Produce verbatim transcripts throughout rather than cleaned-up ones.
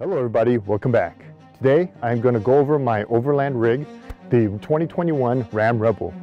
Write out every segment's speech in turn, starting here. Hello everybody, welcome back. Today I'm going to go over my overland rig, the twenty twenty-one Ram Rebel.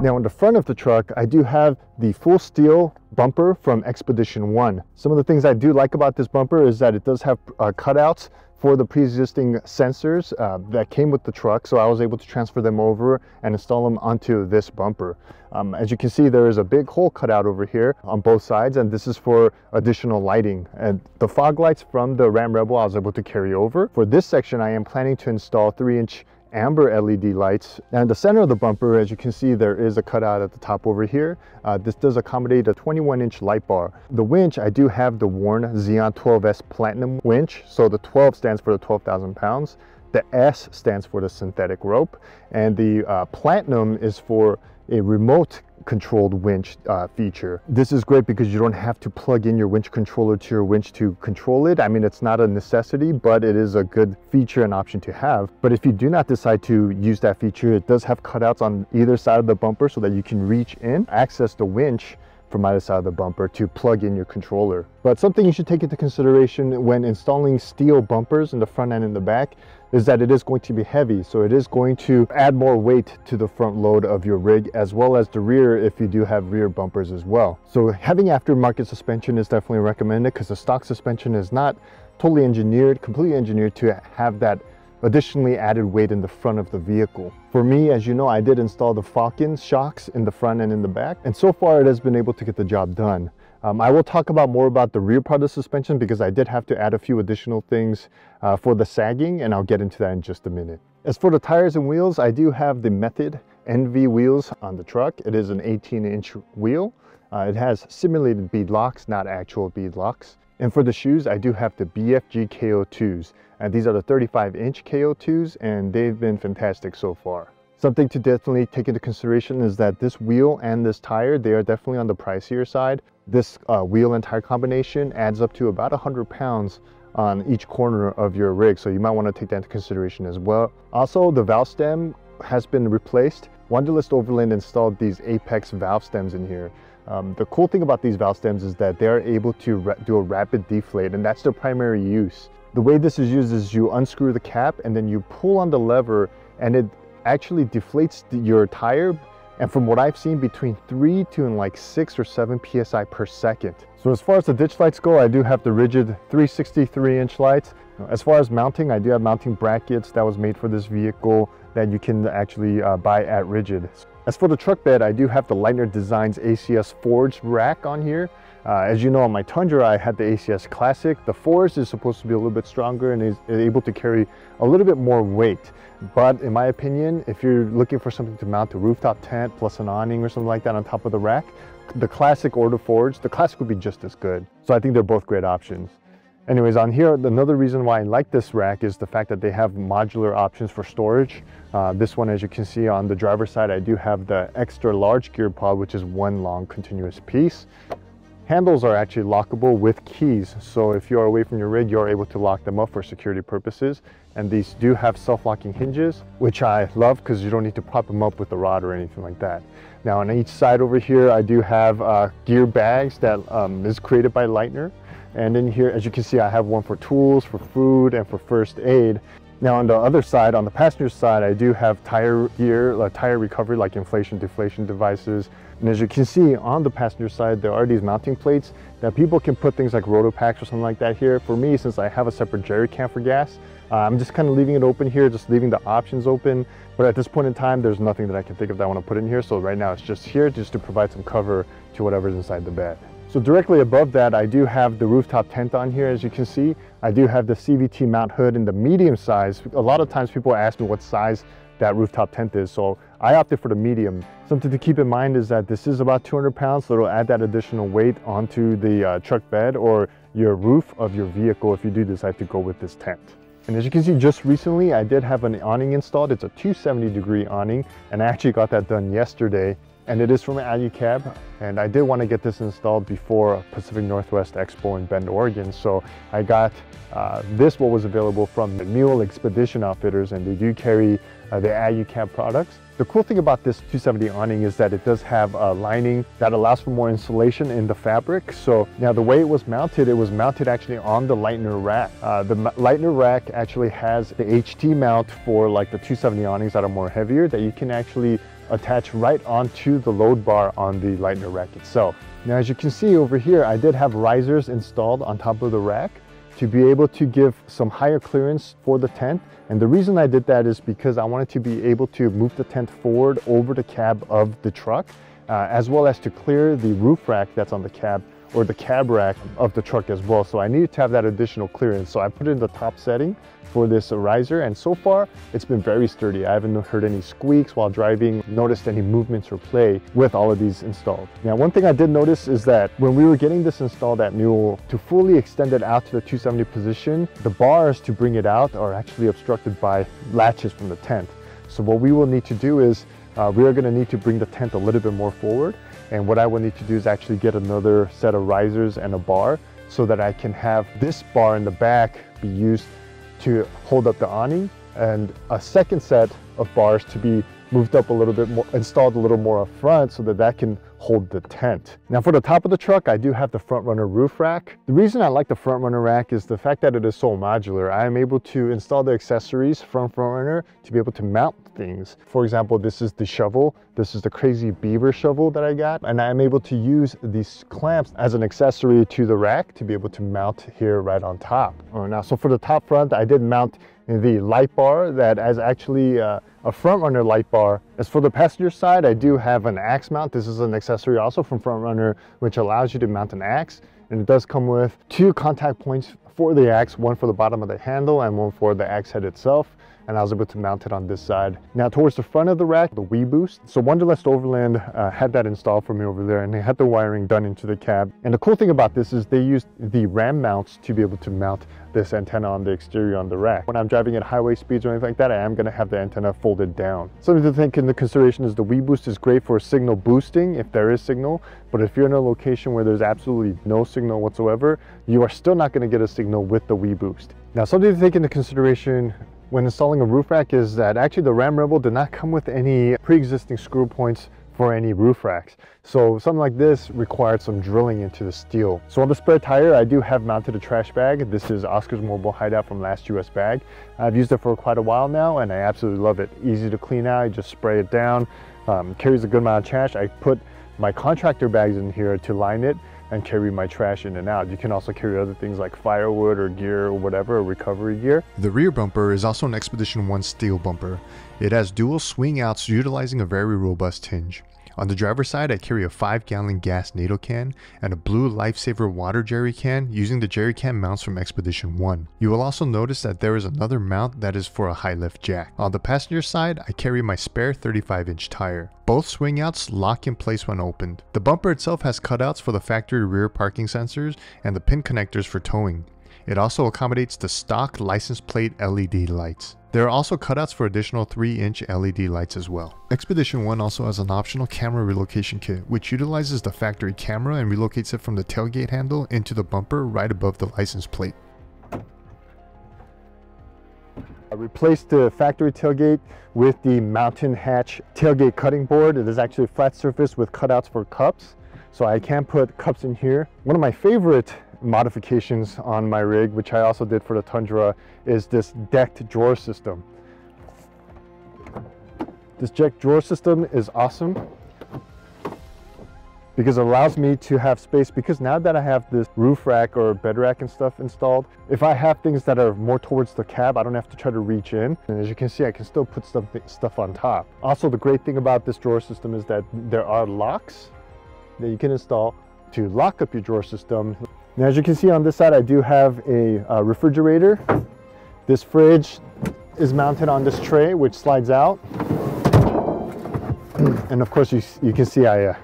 Now, in the front of the truck, I do have the full steel bumper from Expedition One. Some of the things I do like about this bumper is that it does have uh, cutouts for the pre-existing sensors uh, that came with the truck, so I was able to transfer them over and install them onto this bumper. Um, as you can see, there is a big hole cut out over here on both sides, and this is for additional lighting. And the fog lights from the Ram Rebel I was able to carry over. For this section, I am planning to install three inch amber L E D lights. And the center of the bumper, as you can see, there is a cutout at the top over here. Uh, this does accommodate a twenty-one inch light bar. The winch, I do have the Warn Xeon twelve S Platinum winch. So the twelve stands for the twelve thousand pounds. The S stands for the synthetic rope. And the uh, Platinum is for a remote controlled winch uh, feature. This is great because you don't have to plug in your winch controller to your winch to control it. I mean, it's not a necessity, but it is a good feature and option to have. But if you do not decide to use that feature, it does have cutouts on either side of the bumper so that you can reach in, access the winch from either side of the bumper to plug in your controller. But something you should take into consideration when installing steel bumpers in the front and in the back is that it is going to be heavy. So it is going to add more weight to the front load of your rig, as well as the rear if you do have rear bumpers as well. So having aftermarket suspension is definitely recommended because the stock suspension is not totally engineered, completely engineered to have that additionally added weight in the front of the vehicle. For me, as you know, I did install the Falcon shocks in the front and in the back, and so far it has been able to get the job done. Um, I will talk about more about the rear part of the suspension because I did have to add a few additional things uh, for the sagging, and I'll get into that in just a minute. As for the tires and wheels, I do have the Method N V wheels on the truck. It is an eighteen inch wheel. Uh, it has simulated bead locks, not actual bead locks. And for the shoes, I do have the B F G K O twos, and these are the thirty-five inch K O twos, and they've been fantastic so far. Something to definitely take into consideration is that this wheel and this tire, they are definitely on the pricier side. This uh, wheel and tire combination adds up to about one hundred pounds on each corner of your rig, so you might want to take that into consideration as well. Also, the valve stem has been replaced. Wanderlust Overland installed these Apex valve stems in here. Um, the cool thing about these valve stems is that they're able to do a rapid deflate, and that's their primary use. The way this is used is you unscrew the cap and then you pull on the lever, and it actually deflates the, your tire. And from what I've seen, between three to like six or seven P S I per second. So as far as the ditch lights go, I do have the Rigid three sixty-three inch lights. As far as mounting, I do have mounting brackets that was made for this vehicle that you can actually uh, buy at Rigid. As for the truck bed, I do have the Leitner Designs A C S forged rack on here. Uh, as you know, on my Tundra, I had the A C S Classic. The forged is supposed to be a little bit stronger and is able to carry a little bit more weight. But in my opinion, if you're looking for something to mount a rooftop tent plus an awning or something like that on top of the rack, the Classic or the forged, the Classic would be just as good. So I think they're both great options. Anyways, on here, another reason why I like this rack is the fact that they have modular options for storage. Uh, this one, as you can see on the driver's side, I do have the extra large gear pod, which is one long continuous piece. Handles are actually lockable with keys. So if you're away from your rig, you're able to lock them up for security purposes. And these do have self-locking hinges, which I love because you don't need to prop them up with a rod or anything like that. Now on each side over here, I do have uh, gear bags that um, is created by Leitner. And in here, as you can see, I have one for tools, for food, and for first aid. Now on the other side, on the passenger side, I do have tire gear, uh, tire recovery, like inflation, deflation devices, And as you can see on the passenger side, there are these mounting plates that people can put things like rotor packs or something like that here. For me, since I have a separate jerry can for gas, uh, I'm just kind of leaving it open here, just leaving the options open. But at this point in time, there's nothing that I can think of that I want to put in here. So right now it's just here just to provide some cover to whatever's inside the bed. So directly above that, I do have the rooftop tent on here. As you can see, I do have the C V T mount hood in the medium size. A lot of times people ask me what size that rooftop tent is, so I opted for the medium. Something to keep in mind is that this is about two hundred pounds, so it'll add that additional weight onto the uh, truck bed or your roof of your vehicle if you do decide to go with this tent. And as you can see, just recently I did have an awning installed. It's a two seventy degree awning, and I actually got that done yesterday. And it is from Alu-Cab, and I did want to get this installed before Pacific Northwest Expo in Bend, Oregon. So I got uh, this, what was available from the Mule Expedition Outfitters, and they do carry uh, the Alu-Cab products. The cool thing about this two seventy awning is that it does have a lining that allows for more insulation in the fabric. So now the way it was mounted, it was mounted actually on the Leitner rack. Uh, the Leitner rack actually has the H T mount for like the two seventy awnings that are more heavier that you can actually attach right onto the load bar on the Leitner rack itself. Now, as you can see over here, I did have risers installed on top of the rack to be able to give some higher clearance for the tent. And the reason I did that is because I wanted to be able to move the tent forward over the cab of the truck, uh, as well as to clear the roof rack that's on the cab, or the cab rack of the truck as well. So I needed to have that additional clearance. So I put in the top setting for this riser, and so far it's been very sturdy. I haven't heard any squeaks while driving, noticed any movements or play with all of these installed. Now, one thing I did notice is that when we were getting this installed at Mule, to fully extend it out to the two seventy position, the bars to bring it out are actually obstructed by latches from the tent. So what we will need to do is uh, we are gonna need to bring the tent a little bit more forward. And what I will need to do is actually get another set of risers and a bar so that I can have this bar in the back be used to hold up the awning, and a second set of bars to be moved up a little bit more, installed a little more up front so that that can hold the tent. Now, for the top of the truck, I do have the Front Runner roof rack. The reason I like the Front Runner rack is the fact that it is so modular. I am able to install the accessories from Front Runner to be able to mount things. For example, this is the shovel. This is the Krazy Beaver shovel that I got, and I am able to use these clamps as an accessory to the rack to be able to mount here right on top. Right, now, so for the top front, I did mount the light bar that is actually uh, a Front Runner light bar. As for the passenger side, I do have an axe mount. This is an accessory also from Front Runner, which allows you to mount an axe, and it does come with two contact points for the axe, one for the bottom of the handle and one for the axe head itself, and I was able to mount it on this side. Now, towards the front of the rack, the WeBoost. So Wanderlust Overland uh, had that installed for me over there, and they had the wiring done into the cab. And the cool thing about this is they used the RAM mounts to be able to mount this antenna on the exterior on the rack. When I'm driving at highway speeds or anything like that, I am gonna have the antenna folded down. Something to take into consideration is the WeBoost is great for signal boosting if there is signal, but if you're in a location where there's absolutely no signal whatsoever, you are still not gonna get a signal with the WeBoost. Now, something to take into consideration when installing a roof rack is that actually the Ram Rebel did not come with any pre-existing screw points for any roof racks. So something like this required some drilling into the steel. So on the spare tire, I do have mounted a trash bag. This is Oscar's Mobile Hideout from Last U S Bag. I've used it for quite a while now, and I absolutely love it. Easy to clean out, you just spray it down, um, carries a good amount of trash. I put my contractor bags in here to line it and carry my trash in and out. You can also carry other things like firewood or gear or whatever, or recovery gear. The rear bumper is also an Expedition One steel bumper. It has dual swing outs utilizing a very robust hinge. On the driver's side, I carry a five gallon gas NATO can and a blue Lifesaver water jerry can using the jerry can mounts from Expedition One. You will also notice that there is another mount that is for a high lift jack. On the passenger side, I carry my spare thirty-five inch tire. Both swing outs lock in place when opened. The bumper itself has cutouts for the factory rear parking sensors and the pin connectors for towing. It also accommodates the stock license plate L E D lights. There are also cutouts for additional three inch L E D lights as well. Expedition One also has an optional camera relocation kit, which utilizes the factory camera and relocates it from the tailgate handle into the bumper right above the license plate. I replaced the factory tailgate with the Mountain Hatch tailgate cutting board. It is actually a flat surface with cutouts for cups, so I can put cups in here. One of my favorite modifications on my rig, which I also did for the Tundra, is this decked drawer system. This decked drawer system is awesome. because it allows me to have space, because now that I have this roof rack or bed rack and stuff installed, if I have things that are more towards the cab, I don't have to try to reach in. And as you can see, I can still put some stuff on top. Also, the great thing about this drawer system is that there are locks that you can install to lock up your drawer system. Now, as you can see on this side, I do have a uh, refrigerator. This fridge is mounted on this tray, which slides out. And of course, you, you can see I uh,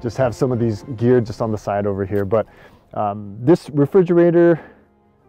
just have some of these gear just on the side over here. But um, this refrigerator,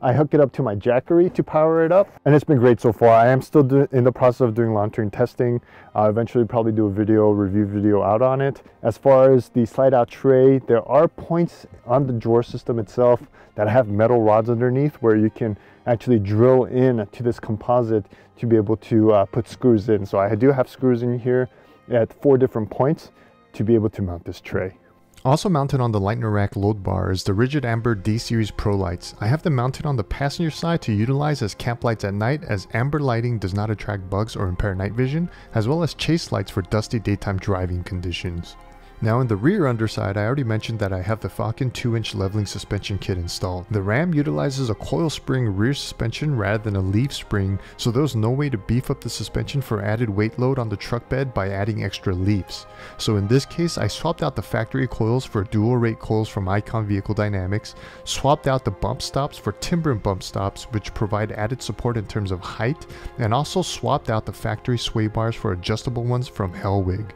I hook it up to my Jackery to power it up, and it's been great so far. I am still do in the process of doing long-term testing. I'll eventually probably do a video, review video out on it. As far as the slide-out tray, there are points on the drawer system itself that have metal rods underneath where you can actually drill in to this composite to be able to uh, put screws in. So I do have screws in here at four different points to be able to mount this tray. Also mounted on the Leitner rack load bar is the Rigid Amber D-Series Pro lights. I have them mounted on the passenger side to utilize as camp lights at night, as amber lighting does not attract bugs or impair night vision, as well as chase lights for dusty daytime driving conditions. Now in the rear underside, I already mentioned that I have the Falcon two inch leveling suspension kit installed. The Ram utilizes a coil spring rear suspension rather than a leaf spring, so there was no way to beef up the suspension for added weight load on the truck bed by adding extra leaves. So in this case, I swapped out the factory coils for dual rate coils from Icon Vehicle Dynamics, swapped out the bump stops for Timberland bump stops, which provide added support in terms of height, and also swapped out the factory sway bars for adjustable ones from Hellwig.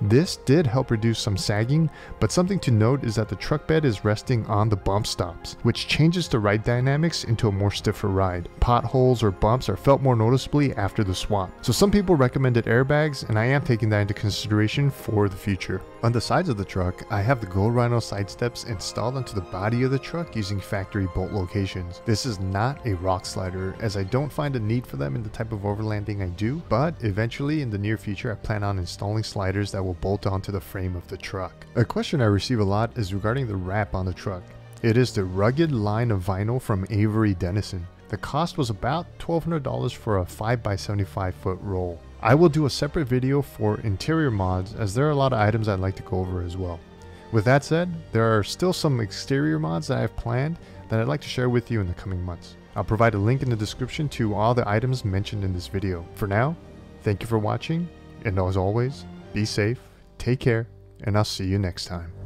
This did help reduce some sagging, but something to note is that the truck bed is resting on the bump stops, which changes the ride dynamics into a more stiffer ride. Potholes or bumps are felt more noticeably after the swap. So some people recommended airbags, and I am taking that into consideration for the future. On the sides of the truck, I have the Go Rhino side steps installed onto the body of the truck using factory bolt locations. This is not a rock slider, as I don't find a need for them in the type of overlanding I do, but eventually in the near future I plan on installing sliders that will bolt onto the frame of the truck. A question I receive a lot is regarding the wrap on the truck. It is the rugged line of vinyl from Avery Dennison. The cost was about twelve hundred dollars for a five by seventy-five foot roll. I will do a separate video for interior mods, as there are a lot of items I'd like to go over as well. With that said, there are still some exterior mods that I have planned that I'd like to share with you in the coming months. I'll provide a link in the description to all the items mentioned in this video. For now, thank you for watching, and as always, be safe, take care, and I'll see you next time.